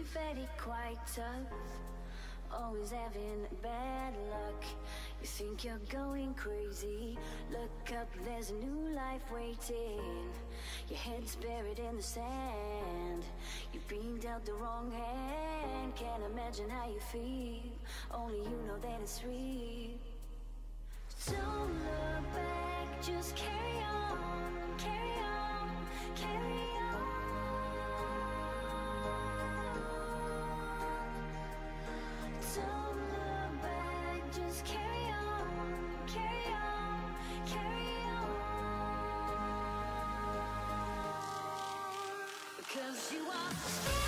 you very quite tough, always having bad luck. You think you're going crazy, look up, there's a new life waiting. Your head's buried in the sand, you've been dealt the wrong hand. Can't imagine how you feel, only you know that it's real. Don't look back, just carry on, carry on, carry on. Don't look back, just carry on, carry on, carry on. Because you are still there.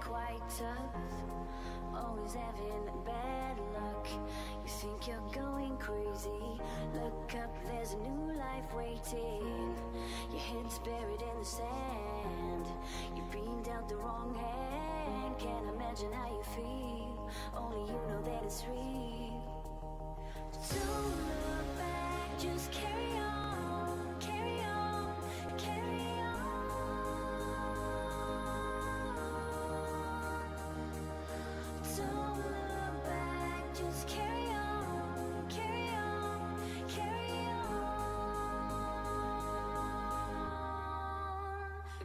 Quite tough, always having bad luck. You think you're going crazy, look up, there's a new life waiting. Your head's buried in the sand, you've been dealt the wrong hand. Can't imagine how you feel, only you know that it's real. Don't look back, just carry on, carry on, carry on.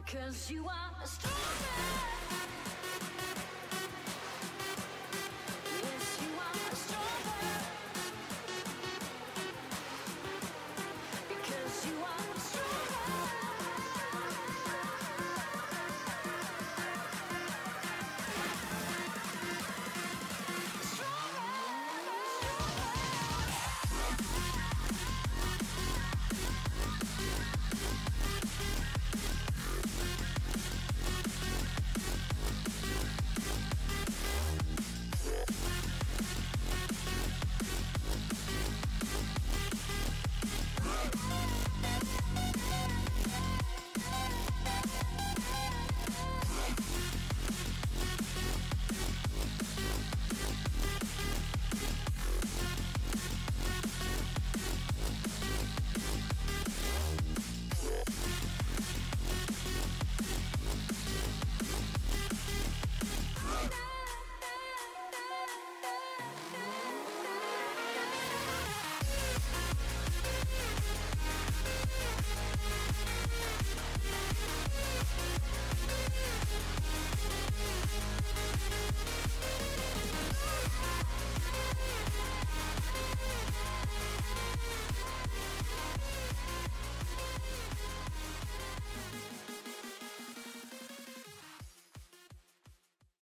Cause you are a star.